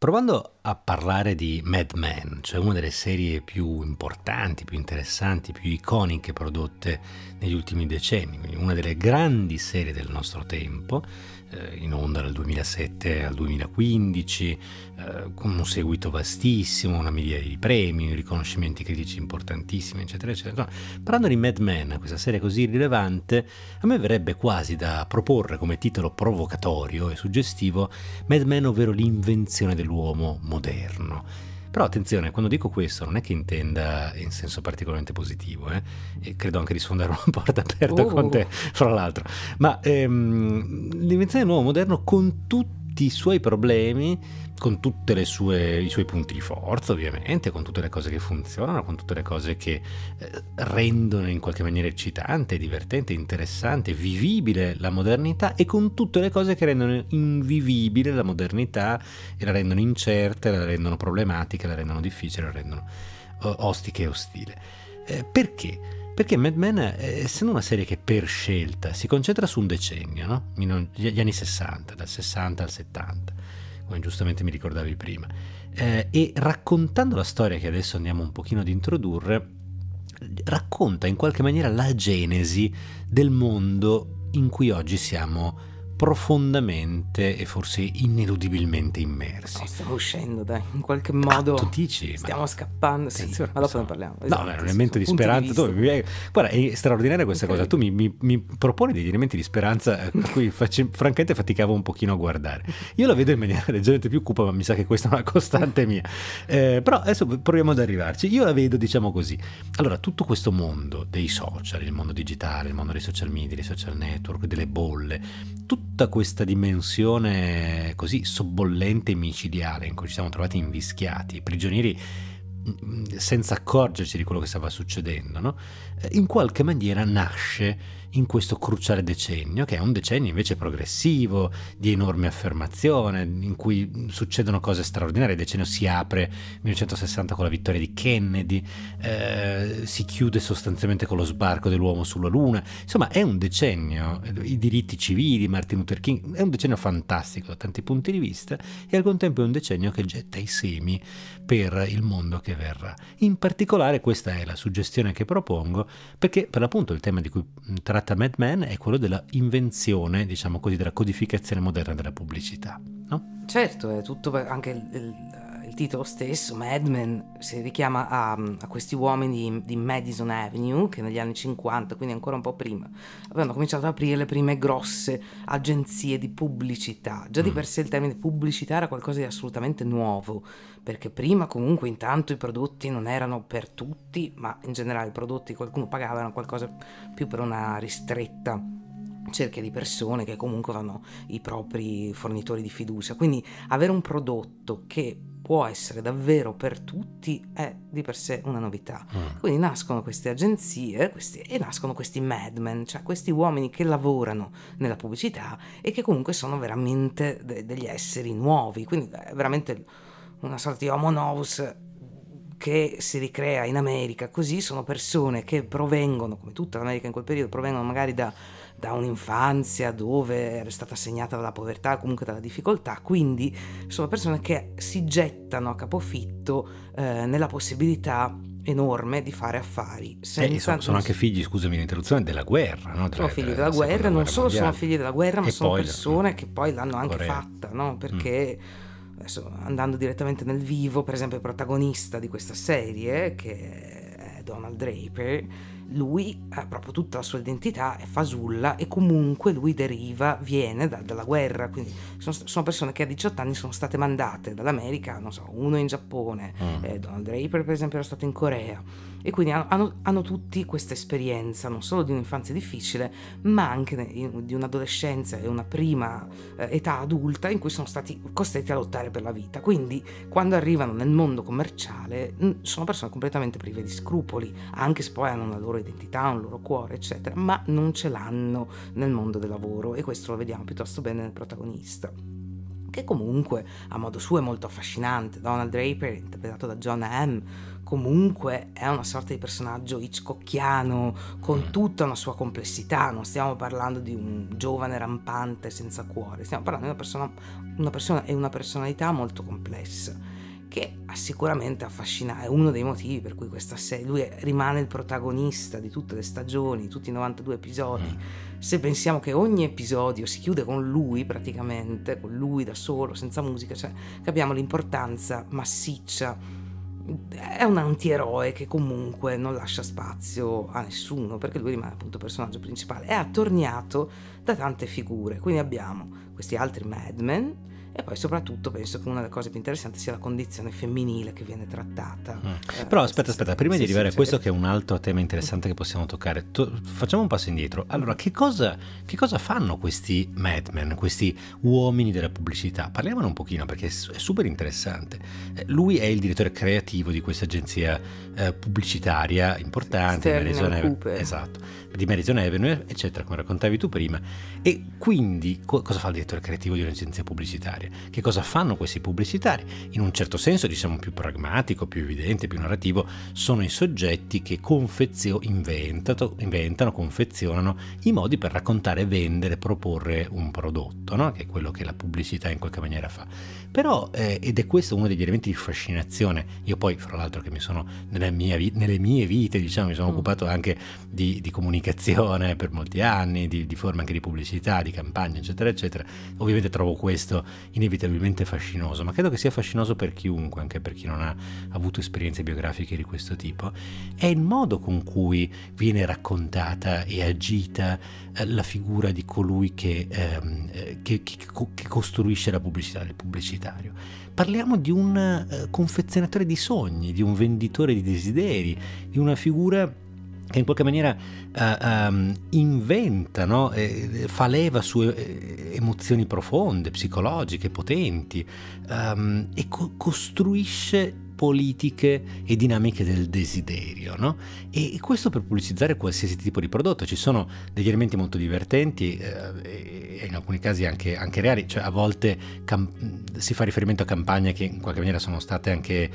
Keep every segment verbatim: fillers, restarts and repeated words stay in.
Provando a parlare di Mad Men, cioè una delle serie più importanti, più interessanti, più iconiche prodotte negli ultimi decenni, quindi una delle grandi serie del nostro tempo, eh, in onda dal duemilasette al duemilaquindici, eh, con un seguito vastissimo, una migliaia di premi, riconoscimenti critici importantissimi, eccetera, eccetera. No, parlando di Mad Men, questa serie così rilevante, a me verrebbe quasi da proporre come titolo provocatorio e suggestivo Mad Men, ovvero l'invenzione del l'uomo moderno. Però attenzione, quando dico questo non è che intenda in senso particolarmente positivo, eh? E credo anche di sfondare una porta aperta uh. con te, fra l'altro, ma ehm, l'invenzione dell'uomo moderno, con tutti i suoi problemi, con tutte le sue, i suoi punti di forza ovviamente, con tutte le cose che funzionano, con tutte le cose che eh, rendono in qualche maniera eccitante, divertente, interessante, vivibile la modernità, e con tutte le cose che rendono invivibile la modernità e la rendono incerta, la rendono problematica, la rendono difficile, la rendono eh, ostica e ostile. Eh, perché? Perché Mad Men, essendo una serie che per scelta si concentra su un decennio, no? Gli anni sessanta, dal sessanta al settanta, come giustamente mi ricordavi prima, eh, e raccontando la storia che adesso andiamo un pochino ad introdurre, racconta in qualche maniera la genesi del mondo in cui oggi siamo profondamente e forse ineludibilmente immersi. No, stiamo uscendo, dai, in qualche modo. Ah, tu dici, stiamo ma... scappando, sì, ma dopo sono... ne parliamo. Esatto, no, è un elemento di speranza. Di tu... Guarda, è straordinaria questa okay. cosa. Tu mi, mi, mi proponi degli elementi di speranza a cui faccio, francamente faticavo un pochino a guardare. Io la vedo in maniera leggermente più cupa, ma mi sa che questa è una costante mia. Eh, però adesso proviamo ad arrivarci. Io la vedo, diciamo così. Allora, tutto questo mondo dei social, il mondo digitale, il mondo dei social media, dei social network, delle bolle, tutto questa dimensione così sobbollente e micidiale in cui ci siamo trovati invischiati, prigionieri senza accorgerci di quello che stava succedendo, no? In qualche maniera nasce in questo cruciale decennio, che è un decennio invece progressivo, di enorme affermazione, in cui succedono cose straordinarie. Il decennio si apre millenovecentosessanta con la vittoria di Kennedy, eh, si chiude sostanzialmente con lo sbarco dell'uomo sulla luna. Insomma, è un decennio, i diritti civili, Martin Luther King, è un decennio fantastico da tanti punti di vista, e al contempo è un decennio che getta i semi per il mondo che verrà. In particolare questa è la suggestione che propongo, perché per l'appunto il tema di cui tratta Mad Men è quello della invenzione, diciamo così, della codificazione moderna della pubblicità, no? Certo, è tutto, anche il, il, il titolo stesso, Mad Men, si richiama a, a questi uomini di Madison Avenue che negli anni cinquanta, quindi ancora un po' prima, avevano cominciato ad aprire le prime grosse agenzie di pubblicità. Già di mm. per sé il termine pubblicità era qualcosa di assolutamente nuovo, perché prima comunque intanto i prodotti non erano per tutti, ma in generale i prodotti qualcuno pagava erano qualcosa più per una ristretta cerchia di persone che comunque avevano i propri fornitori di fiducia. Quindi avere un prodotto che può essere davvero per tutti è di per sé una novità. Mm. Quindi nascono queste agenzie questi, e nascono questi Mad Men, cioè questi uomini che lavorano nella pubblicità e che comunque sono veramente de- degli esseri nuovi, quindi è veramente una sorta di homo novus che si ricrea in America. Così sono persone che provengono, come tutta l'America in quel periodo, provengono magari da, da un'infanzia dove era stata segnata dalla povertà, comunque dalla difficoltà, quindi sono persone che si gettano a capofitto eh, nella possibilità enorme di fare affari senza... eh, sono, sono anche figli, scusami l'interruzione, della guerra, no? Sono figli della guerra, non solo sono figli della guerra, ma e sono persone la... che poi l'hanno anche Corea. fatta, no? Perché mm. adesso, andando direttamente nel vivo, per esempio il protagonista di questa serie, che è Donald Draper, lui ha proprio tutta la sua identità, è fasulla, e comunque lui deriva, viene da, dalla guerra, quindi sono, sono persone che a diciotto anni sono state mandate dall'America, non so, uno in Giappone, mm. eh, Donald Draper per esempio era stato in Corea, e quindi hanno, hanno, hanno tutti questa esperienza non solo di un'infanzia difficile, ma anche in, di un'adolescenza e una prima eh, età adulta in cui sono stati costretti a lottare per la vita. Quindi quando arrivano nel mondo commerciale sono persone completamente prive di scrupoli, anche se poi hanno una loro identità, un loro cuore, eccetera, ma non ce l'hanno nel mondo del lavoro, e questo lo vediamo piuttosto bene nel protagonista. che comunque a modo suo è molto affascinante. Donald Draper, interpretato da John Hamm, comunque è una sorta di personaggio hitchcockiano con tutta una sua complessità. Non stiamo parlando di un giovane rampante senza cuore, stiamo parlando di una persona, una persona e una personalità molto complessa, che ha sicuramente affascinato. È uno dei motivi per cui questa serie, lui rimane il protagonista di tutte le stagioni, tutti i novantadue episodi. Se pensiamo che ogni episodio si chiude con lui praticamente, con lui da solo, senza musica, cioè capiamo l'importanza massiccia. È un antieroe che comunque non lascia spazio a nessuno, perché lui rimane appunto il personaggio principale. È attorniato da tante figure, quindi abbiamo questi altri Mad Men, e poi soprattutto penso che una delle cose più interessanti sia la condizione femminile che viene trattata. Mm. eh, Però aspetta aspetta, prima sì, di arrivare sì, a questo che è un altro tema interessante che possiamo toccare, to facciamo un passo indietro. Allora, che cosa, che cosa fanno questi Mad Men, questi uomini della pubblicità? Parliamone un pochino, perché è, è super interessante. eh, Lui è il direttore creativo di questa agenzia eh, pubblicitaria importante di Madison, esatto, di Madison Avenue eccetera, come raccontavi tu prima. E quindi co cosa fa il direttore creativo di un'agenzia pubblicitaria? Che cosa fanno questi pubblicitari? In un certo senso, diciamo più pragmatico, più evidente, più narrativo, sono i soggetti che inventano, inventano, confezionano i modi per raccontare, vendere, proporre un prodotto, no? Che è quello che la pubblicità in qualche maniera fa. Però, eh, ed è questo uno degli elementi di fascinazione. Io poi, fra l'altro, che mi sono, nella mia nelle mie vite, diciamo, mi sono mm. occupato anche di, di comunicazione per molti anni, di, di forme anche di pubblicità, di campagne, eccetera, eccetera. Ovviamente trovo questo inevitabilmente fascinoso, ma credo che sia fascinoso per chiunque, anche per chi non ha avuto esperienze biografiche di questo tipo. È il modo con cui viene raccontata e agita la figura di colui che, ehm, che, che, che costruisce la pubblicità, il pubblicitario. Parliamo di un eh, confezionatore di sogni, di un venditore di desideri, di una figura che in qualche maniera uh, um, inventa, no? eh, fa leva su eh, emozioni profonde, psicologiche, potenti, um, e co costruisce politiche e dinamiche del desiderio, no? E questo per pubblicizzare qualsiasi tipo di prodotto. Ci sono degli elementi molto divertenti eh, e in alcuni casi anche, anche reali, cioè a volte si fa riferimento a campagne che in qualche maniera sono state anche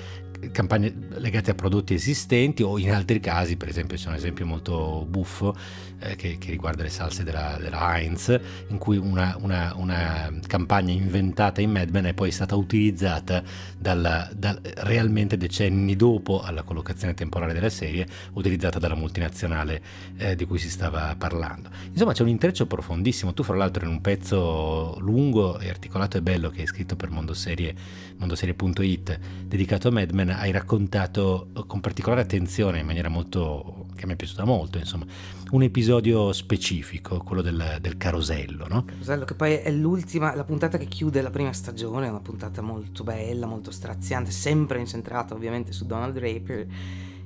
campagne legate a prodotti esistenti, o in altri casi, per esempio c'è un esempio molto buffo eh, che, che riguarda le salse della, della Heinz, in cui una, una, una campagna inventata in Mad Men è poi stata utilizzata dalla, dal, realmente decenni dopo alla collocazione temporale della serie, utilizzata dalla multinazionale eh, di cui si stava parlando. Insomma, c'è un intreccio profondissimo. Tu, fra l'altro, in un pezzo lungo e articolato e bello che hai scritto per Mondoserie, mondoserie punto it, dedicato a Mad Men, hai raccontato con particolare attenzione, in maniera molto, che mi è piaciuta molto, insomma, un episodio specifico, quello del, del carosello, no? Carosello, che poi è l'ultima, la puntata che chiude la prima stagione. È una puntata molto bella, molto straziante, sempre incentrata ovviamente su Donald Draper.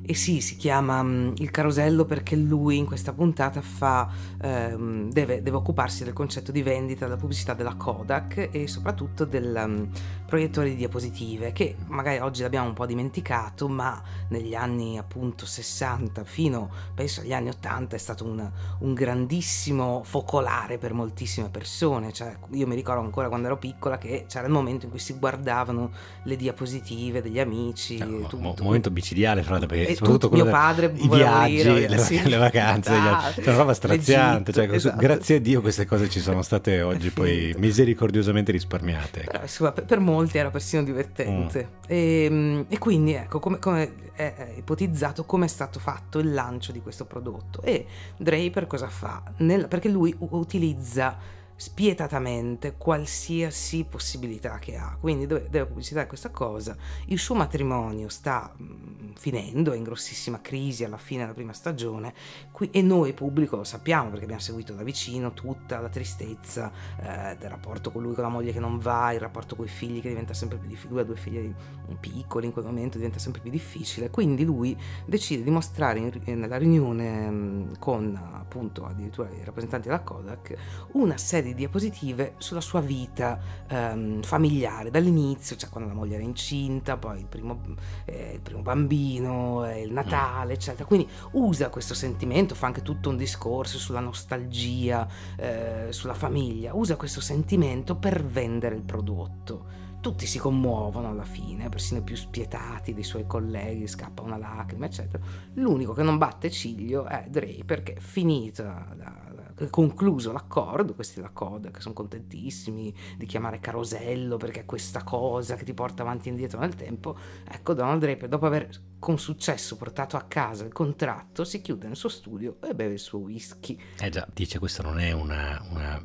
E sì, si chiama um, il carosello perché lui in questa puntata fa, um, deve, deve occuparsi del concetto di vendita della pubblicità della Kodak e soprattutto del um, proiettore di diapositive, che magari oggi l'abbiamo un po' dimenticato, ma negli anni appunto sessanta fino penso agli anni ottanta è stato un, un grandissimo focolare per moltissime persone. Cioè, io mi ricordo ancora quando ero piccola che c'era il momento in cui si guardavano le diapositive degli amici, eh, tutto. Un momento micidiale, fra l'altro, perché e soprattutto mio padre, i viaggi, dire, le, sì, le vacanze, ah, è una roba straziante, cioè, esatto. Grazie a Dio queste cose ci sono state oggi poi misericordiosamente risparmiate. Però, insomma, per molti era persino divertente. mm. e, e quindi ecco come, come è ipotizzato come è stato fatto il lancio di questo prodotto. E Draper cosa fa? Nel, perché lui utilizza spietatamente qualsiasi possibilità che ha, quindi deve, deve pubblicizzare questa cosa. Il suo matrimonio sta mh, finendo, è in grossissima crisi alla fine della prima stagione, qui, e noi pubblico lo sappiamo perché abbiamo seguito da vicino tutta la tristezza eh, del rapporto con lui, con la moglie che non va, il rapporto con i figli che diventa sempre più difficile, lui ha due figli piccoli in quel momento, diventa sempre più difficile. Quindi lui decide di mostrare in, nella riunione mh, con appunto addirittura i rappresentanti della Kodak una serie di diapositive sulla sua vita ehm, familiare dall'inizio, cioè quando la moglie era incinta, poi il primo, eh, il primo bambino, eh, il Natale, eccetera. Quindi usa questo sentimento, fa anche tutto un discorso sulla nostalgia, eh, sulla famiglia, usa questo sentimento per vendere il prodotto. Tutti si commuovono alla fine, persino i più spietati dei suoi colleghi, scappa una lacrima, eccetera. L'unico che non batte ciglio è Draper, perché finita la, concluso l'accordo, questi della Kodak sono contentissimi di chiamare Carosello perché è questa cosa che ti porta avanti e indietro nel tempo. Ecco, Donald Draper, dopo aver con successo portato a casa il contratto, si chiude nel suo studio e beve il suo whisky. Eh già, dice, questa non è una, una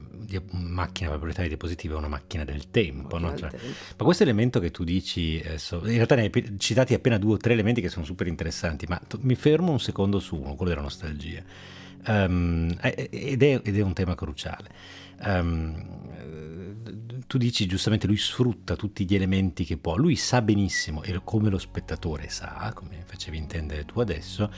macchina per proprietà di depositiva, è una macchina del tempo, macchina no? Del cioè, tempo. Ma questo elemento che tu dici, eh, so, in realtà ne hai citati appena due o tre elementi che sono super interessanti, ma mi fermo un secondo su uno, quello della nostalgia. Um, ed, è, ed è un tema cruciale. Um, tu dici giustamente, lui sfrutta tutti gli elementi che può, lui sa benissimo, e come lo spettatore sa, come facevi intendere tu adesso,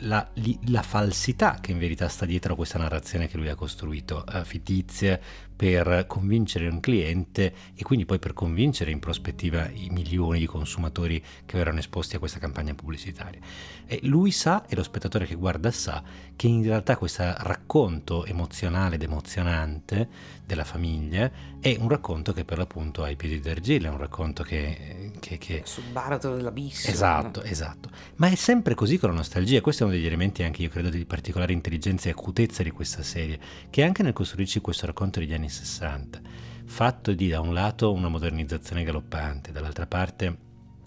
la, la falsità che in verità sta dietro a questa narrazione che lui ha costruito, uh, fittizia, per convincere un cliente e quindi poi per convincere in prospettiva i milioni di consumatori che verranno esposti a questa campagna pubblicitaria. E lui sa, e lo spettatore che guarda sa, che in realtà questo racconto emozionale ed emozionante della famiglia è un racconto che per l'appunto ha i piedi d'argilla, è un racconto che... che, che... sul baratro dell'abisso. Esatto, esatto. Ma è sempre così con la nostalgia. Questo è uno degli elementi anche, io credo, di particolare intelligenza e acutezza di questa serie, che anche nel costruirci questo racconto degli anni sessanta, fatto di, da un lato, una modernizzazione galoppante, dall'altra parte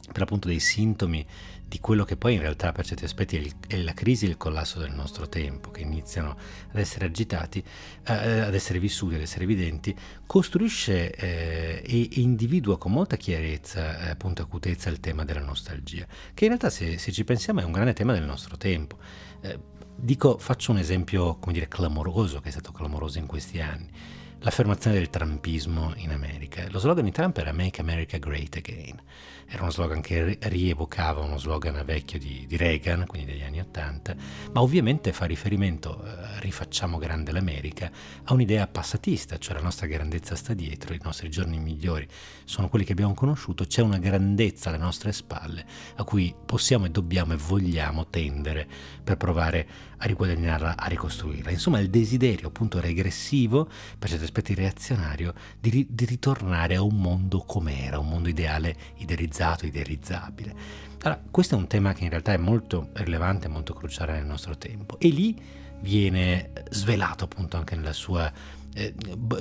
per l'appunto dei sintomi di quello che poi in realtà per certi aspetti è, il, è la crisi e il collasso del nostro tempo, che iniziano ad essere agitati, eh, ad essere vissuti, ad essere evidenti, costruisce eh, e, e individua con molta chiarezza, eh, appunto acutezza, il tema della nostalgia, che in realtà, se, se ci pensiamo, è un grande tema del nostro tempo. Eh, dico, faccio un esempio, come dire, clamoroso, che è stato clamoroso in questi anni. L'affermazione del trumpismo in America. Lo slogan di Trump era Make America Great Again. Era uno slogan che rievocava uno slogan vecchio di, di Reagan, quindi degli anni Ottanta, ma ovviamente fa riferimento, eh, rifacciamo grande l'America, a un'idea passatista, cioè la nostra grandezza sta dietro, i nostri giorni migliori sono quelli che abbiamo conosciuto, c'è una grandezza alle nostre spalle a cui possiamo e dobbiamo e vogliamo tendere per provare a riguadagnarla, a ricostruirla. Insomma, il desiderio appunto regressivo, per certi aspetti reazionario, di, di ritornare a un mondo com'era, un mondo ideale, idealizzato, idealizzabile. Allora, questo è un tema che in realtà è molto rilevante, molto cruciale nel nostro tempo, e lì viene svelato appunto anche nella sua, eh,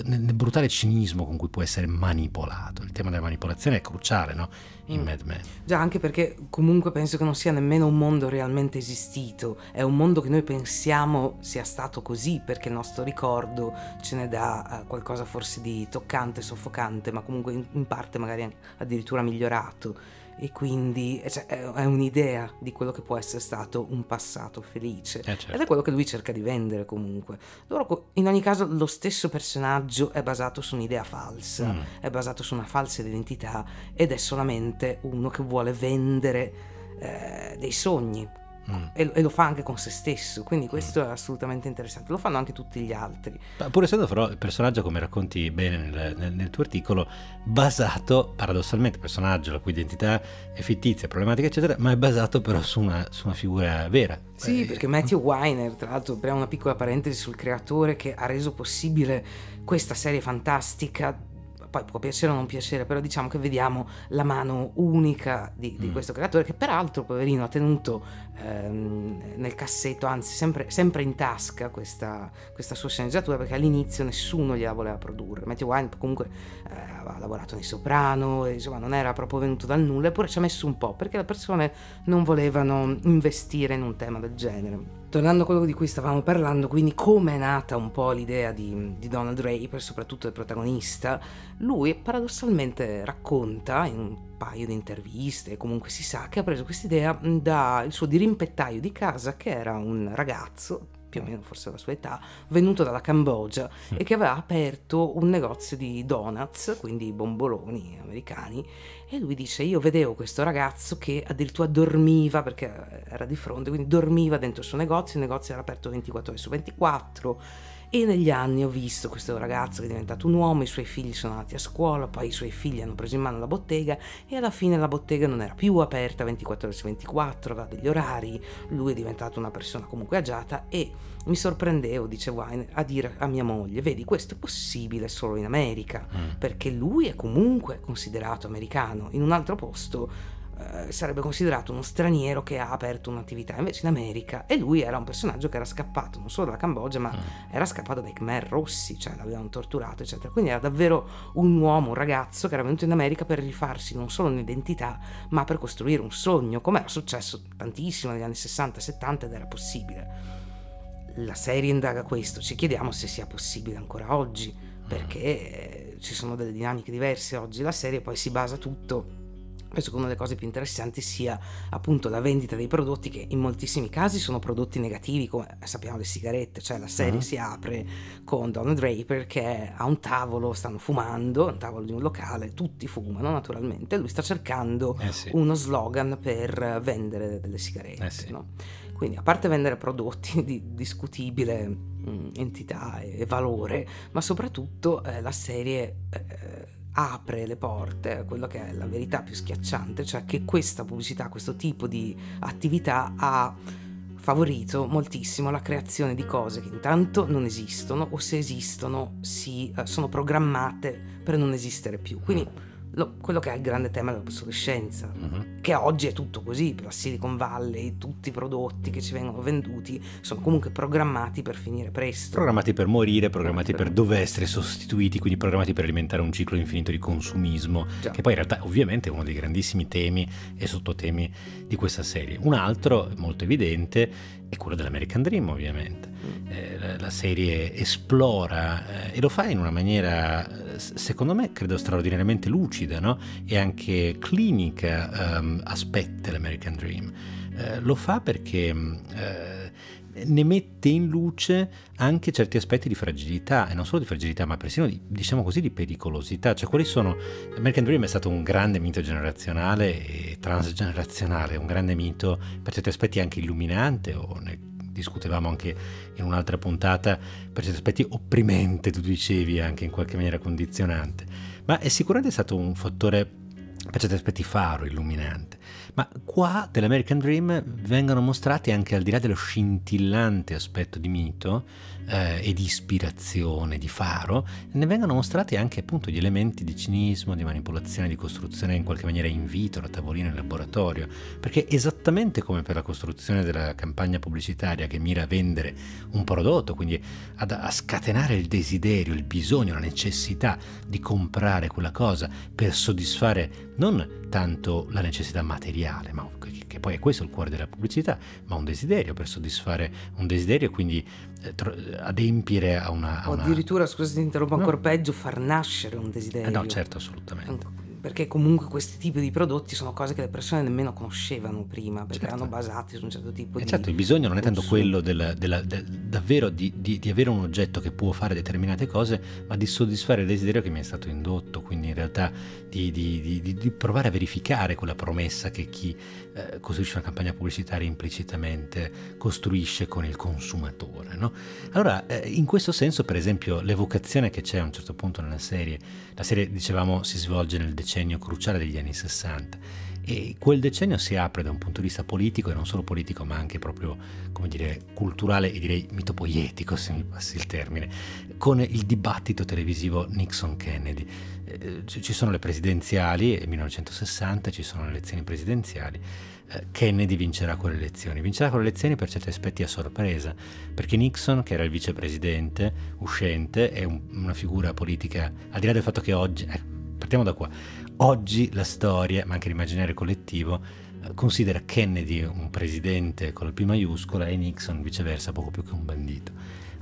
nel brutale cinismo con cui può essere manipolato. Il tema della manipolazione è cruciale, no? In mm. Mad Men. Già, anche perché comunque penso che non sia nemmeno un mondo realmente esistito, è un mondo che noi pensiamo sia stato così perché il nostro ricordo ce ne dà qualcosa forse di toccante, soffocante, ma comunque in parte magari addirittura migliorato. E quindi, cioè, è un'idea di quello che può essere stato un passato felice, eh certo. Ed è quello che lui cerca di vendere comunque. Loro, in ogni caso, lo stesso personaggio è basato su un'idea falsa, mm. è basato su una falsa identità, ed è solamente uno che vuole vendere eh, dei sogni. Mm. E lo fa anche con se stesso, quindi questo mm. è assolutamente interessante. Lo fanno anche tutti gli altri, pur essendo però il personaggio, come racconti bene nel, nel, nel tuo articolo, basato paradossalmente, personaggio la cui identità è fittizia, problematica, eccetera, ma è basato però su una, su una figura vera. Sì, eh, perché Matthew Weiner, tra l'altro, apriamo una piccola parentesi sul creatore che ha reso possibile questa serie fantastica. Poi può piacere o non piacere, però diciamo che vediamo la mano unica di, di mm. questo creatore, che peraltro, poverino, ha tenuto ehm, nel cassetto, anzi sempre, sempre in tasca questa, questa sua sceneggiatura, perché all'inizio nessuno gliela voleva produrre. Matthew Weiner comunque eh, aveva lavorato nei Soprano, e, insomma, non era proprio venuto dal nulla, eppure ci ha messo un po', perché le persone non volevano investire in un tema del genere. Tornando a quello di cui stavamo parlando, quindi come è nata un po' l'idea di, di Donald Draper, soprattutto del protagonista, lui paradossalmente racconta in un paio di interviste, comunque si sa, che ha preso quest'idea dal suo dirimpettaio di casa, che era un ragazzo, più o meno forse alla sua età, venuto dalla Cambogia e che aveva aperto un negozio di donuts, quindi bomboloni americani, e lui dice: io vedevo questo ragazzo che addirittura dormiva, perché era di fronte, quindi dormiva dentro il suo negozio, il negozio era aperto ventiquattro ore su ventiquattro, E negli anni ho visto questo ragazzo che è diventato un uomo, i suoi figli sono andati a scuola, poi i suoi figli hanno preso in mano la bottega e alla fine la bottega non era più aperta ventiquattro ore su ventiquattro, aveva degli orari, lui è diventato una persona comunque agiata e mi sorprendevo, dice Weiner, a dire a mia moglie, vedi, questo è possibile solo in America, mm. perché lui è comunque considerato americano, in un altro posto sarebbe considerato uno straniero che ha aperto un'attività, invece in America, e lui era un personaggio che era scappato non solo dalla Cambogia ma mm. era scappato dai Khmer Rossi, cioè l'avevano torturato eccetera, quindi era davvero un uomo, un ragazzo che era venuto in America per rifarsi non solo un'identità ma per costruire un sogno, come era successo tantissimo negli anni sessanta e settanta ed era possibile. La serie indaga questo, ci chiediamo se sia possibile ancora oggi, perché ci sono delle dinamiche diverse oggi. La serie poi si basa tutto, penso che una delle cose più interessanti sia appunto la vendita dei prodotti, che in moltissimi casi sono prodotti negativi, come sappiamo le sigarette, cioè la serie uh-huh. si apre con Donald Draper che a un tavolo stanno fumando, a un tavolo di un locale, tutti fumano naturalmente, lui sta cercando eh sì. uno slogan per vendere delle sigarette, eh sì. no? Quindi a parte vendere prodotti di discutibile mh, entità e valore, ma soprattutto eh, la serie... Eh, apre le porte a quella che è la verità più schiacciante, cioè che questa pubblicità, questo tipo di attività ha favorito moltissimo la creazione di cose che intanto non esistono, o se esistono si, uh, sono programmate per non esistere più. Quindi lo, quello che è il grande tema dell'obsolescenza, uh-huh. che oggi è tutto così, per la Silicon Valley tutti i prodotti che ci vengono venduti sono comunque programmati per finire presto, programmati per morire, programmati per, per dover essere sostituiti, quindi programmati per alimentare un ciclo infinito di consumismo. Già. Che poi in realtà ovviamente è uno dei grandissimi temi e sottotemi di questa serie. Un altro molto evidente è quello dell'American Dream, ovviamente. Eh, la, la serie esplora eh, e lo fa in una maniera, secondo me, credo straordinariamente lucida, no? E anche clinica, um, aspetti dell'American Dream. Eh, lo fa perché eh, ne mette in luce anche certi aspetti di fragilità, e non solo di fragilità, ma persino di, diciamo così, di pericolosità. Cioè, quali sono? American Dream è stato un grande mito generazionale e transgenerazionale, un grande mito per certi aspetti anche illuminante, o ne discutevamo anche in un'altra puntata, per certi aspetti opprimente, tu dicevi, anche in qualche maniera condizionante, ma è sicuramente stato un fattore per certi aspetti faro, illuminante. Ma qua dell'American Dream vengono mostrati, anche al di là dello scintillante aspetto di mito eh, e di ispirazione, di faro, ne vengono mostrati anche appunto gli elementi di cinismo, di manipolazione, di costruzione in qualche maniera in vitro, a tavolino, in laboratorio, perché esattamente come per la costruzione della campagna pubblicitaria che mira a vendere un prodotto, quindi ad, a scatenare il desiderio, il bisogno, la necessità di comprare quella cosa per soddisfare non tanto la necessità materiale, ma che, che poi è questo il cuore della pubblicità, ma un desiderio, per soddisfare un desiderio, quindi eh, adempiere a una... A o addirittura, una... scusa se ti interrompo, no. ancora peggio, far nascere un desiderio. Eh no, certo, assolutamente. Perché comunque questi tipi di prodotti sono cose che le persone nemmeno conoscevano prima, perché certo. erano basati su un certo tipo e di... Certo, il bisogno non è tanto quello della, della, del, davvero di, di, di avere un oggetto che può fare determinate cose, ma di soddisfare il desiderio che mi è stato indotto, quindi in realtà di, di, di, di, di provare a verificare quella promessa che chi eh, costruisce una campagna pubblicitaria implicitamente costruisce con il consumatore, no? Allora, eh, in questo senso, per esempio, l'evocazione che c'è a un certo punto nella serie, la serie, dicevamo, si svolge nel decennio cruciale degli anni sessanta, e quel decennio si apre da un punto di vista politico, e non solo politico ma anche proprio, come dire, culturale e direi mitopoietico, se mi passi il termine, con il dibattito televisivo Nixon-Kennedy. Eh, ci sono le presidenziali nel millenovecentosessanta, ci sono le elezioni presidenziali. Kennedy vincerà quelle elezioni, vincerà quelle elezioni per certi aspetti a sorpresa, perché Nixon, che era il vicepresidente uscente, è un, una figura politica, al di là del fatto che oggi... Eh, Partiamo da qua. Oggi la storia, ma anche l'immaginario collettivo, considera Kennedy un presidente con la P maiuscola e Nixon viceversa poco più che un bandito.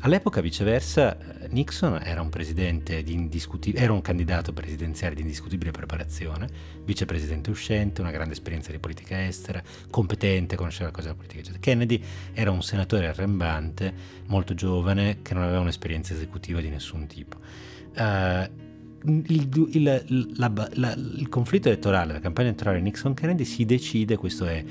All'epoca viceversa Nixon era un presidente di indiscutibile, era un candidato presidenziale di indiscutibile preparazione, vicepresidente uscente, una grande esperienza di politica estera, competente, conosceva la cosa della politica, eccetera. Kennedy era un senatore arrembante, molto giovane, che non aveva un'esperienza esecutiva di nessun tipo. Uh, Il, il, la, la, il conflitto elettorale, la campagna elettorale Nixon-Kennedy si decide, questo è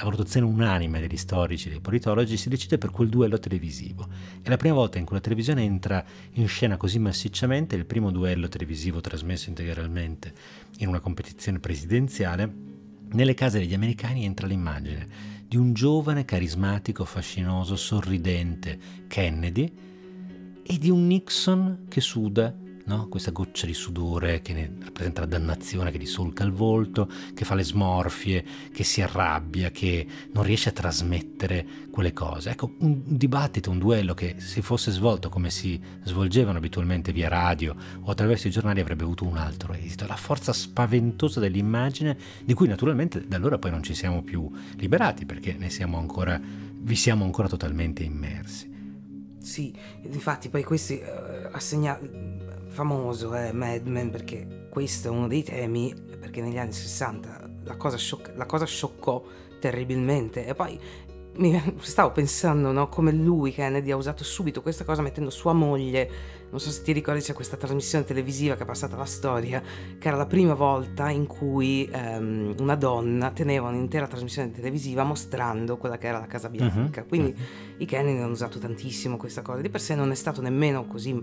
la valutazione unanime degli storici e dei politologi si decide per quel duello televisivo. È la prima volta in cui la televisione entra in scena così massicciamente, il primo duello televisivo trasmesso integralmente in una competizione presidenziale. Nelle case degli americani entra l'immagine di un giovane, carismatico, fascinoso, sorridente Kennedy e di un Nixon che suda, no? Questa goccia di sudore che ne rappresenta la dannazione, che gli solca il volto, che fa le smorfie, che si arrabbia, che non riesce a trasmettere quelle cose. Ecco, un dibattito, un duello che se fosse svolto come si svolgevano abitualmente via radio o attraverso i giornali avrebbe avuto un altro esito. La forza spaventosa dell'immagine, di cui naturalmente da allora poi non ci siamo più liberati, perché ne siamo ancora, vi siamo ancora totalmente immersi. Sì, infatti poi questi uh, ha segnato... famoso è eh, Mad Men, perché questo è uno dei temi, perché negli anni sessanta la cosa, sciocca, la cosa scioccò terribilmente, e poi mi stavo pensando, no, come lui, Kennedy, ha usato subito questa cosa mettendo sua moglie, non so se ti ricordi, c'è questa trasmissione televisiva che è passata alla storia, che era la prima volta in cui ehm, una donna teneva un'intera trasmissione televisiva mostrando quella che era la Casa Bianca, uh-huh. quindi uh-huh. i Kennedy hanno usato tantissimo questa cosa, di per sé non è stato nemmeno così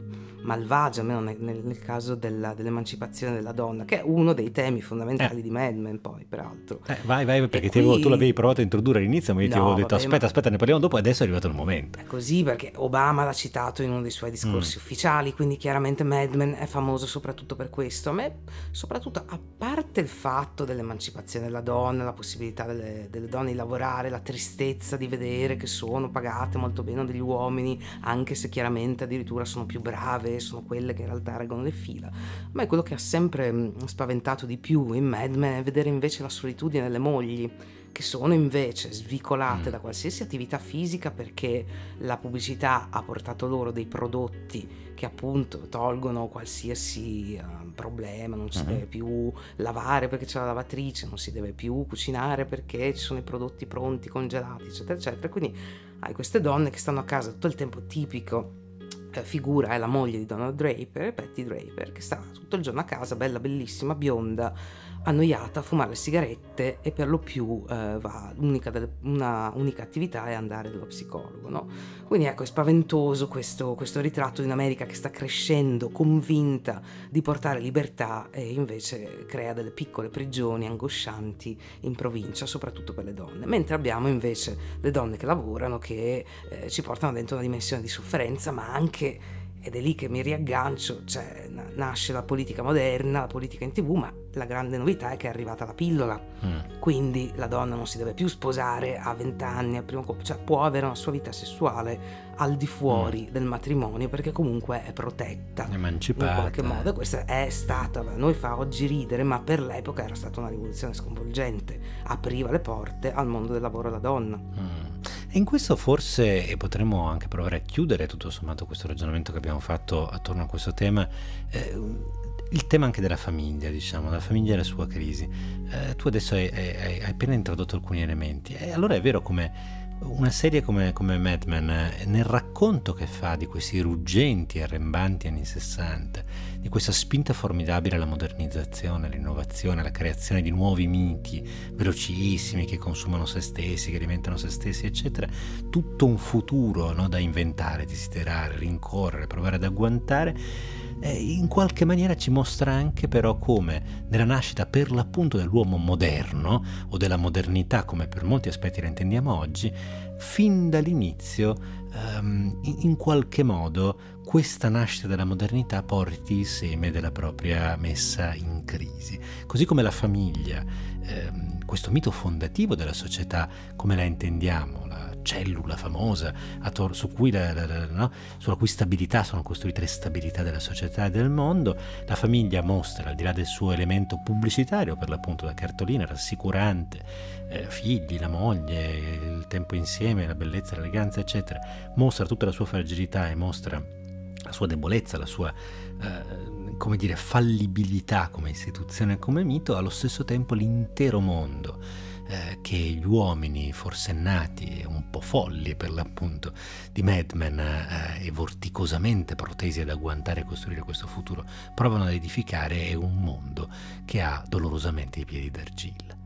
malvagio, almeno nel, nel caso dell'emancipazione della, dell della donna, che è uno dei temi fondamentali eh. di Mad Men, poi peraltro. Eh, vai, vai, perché qui... avevo, tu l'avevi provato a introdurre all'inizio, ma io no, ti avevo detto vabbè, aspetta, ma... aspetta, ne parliamo dopo, adesso è arrivato il momento. È così, perché Obama l'ha citato in uno dei suoi discorsi mm. ufficiali, quindi chiaramente Mad Men è famoso soprattutto per questo. A me, soprattutto, a parte il fatto dell'emancipazione della donna, la possibilità delle, delle donne di lavorare, la tristezza di vedere che sono pagate molto bene degli uomini, anche se chiaramente addirittura sono più brave, sono quelle che in realtà reggono le fila, a me quello che ha sempre spaventato di più in Mad Men è vedere invece la solitudine delle mogli, che sono invece svicolate mm. da qualsiasi attività fisica, perché la pubblicità ha portato loro dei prodotti che appunto tolgono qualsiasi uh, problema, non si uh-huh. deve più lavare perché c'è la lavatrice, non si deve più cucinare perché ci sono i prodotti pronti, congelati, eccetera, eccetera. Quindi hai queste donne che stanno a casa tutto il tempo, tipico figura è la moglie di Donald Draper, Betty Draper, che sta tutto il giorno a casa, bella, bellissima, bionda, annoiata a fumare le sigarette, e per lo più eh, va, unica delle, una unica attività è andare dallo psicologo, no? Quindi ecco, è spaventoso questo, questo ritratto di un'America che sta crescendo convinta di portare libertà e invece crea delle piccole prigioni angoscianti in provincia, soprattutto per le donne, mentre abbiamo invece le donne che lavorano, che eh, ci portano dentro una dimensione di sofferenza, ma anche, ed è lì che mi riaggancio, cioè nasce la politica moderna, la politica in tv, ma la grande novità è che è arrivata la pillola, mm. quindi la donna non si deve più sposare a vent'anni, al primo colpo, cioè può avere una sua vita sessuale al di fuori mm. del matrimonio, perché comunque è protetta, emancipata in qualche modo. Questa è stata, noi fa oggi ridere, ma per l'epoca era stata una rivoluzione sconvolgente, apriva le porte al mondo del lavoro alla donna. mm. E in questo forse potremmo anche provare a chiudere tutto sommato questo ragionamento che abbiamo fatto attorno a questo tema, eh, il tema anche della famiglia, diciamo, la famiglia e la sua crisi. Eh, tu adesso hai, hai, hai appena introdotto alcuni elementi, e allora è vero come una serie come, come Mad Men, eh, nel racconto che fa di questi ruggenti e arrembanti anni sessanta, di questa spinta formidabile alla modernizzazione, all'innovazione, alla creazione di nuovi miti velocissimi che consumano se stessi, che diventano se stessi, eccetera, tutto un futuro, no, da inventare, desiderare, rincorrere, provare ad agguantare. Eh, in qualche maniera ci mostra anche però come nella nascita per l'appunto dell'uomo moderno, o della modernità come per molti aspetti la intendiamo oggi, fin dall'inizio um, in qualche modo questa nascita della modernità porti il seme della propria messa in crisi, così come la famiglia, ehm, questo mito fondativo della società come la intendiamo, la cellula famosa su cui la, la, la, no? sulla cui stabilità sono costruite le stabilità della società e del mondo. La famiglia mostra, al di là del suo elemento pubblicitario, per l'appunto la cartolina rassicurante, eh, figli, la moglie, il tempo insieme, la bellezza, l'eleganza, eccetera, mostra tutta la sua fragilità e mostra la sua debolezza, la sua eh, come dire, fallibilità come istituzione, come mito. Allo stesso tempo l'intero mondo eh, che gli uomini forsennati e un po' folli per l'appunto di Mad Men eh, e vorticosamente protesi ad agguantare e costruire questo futuro provano ad edificare, è un mondo che ha dolorosamente i piedi d'argilla.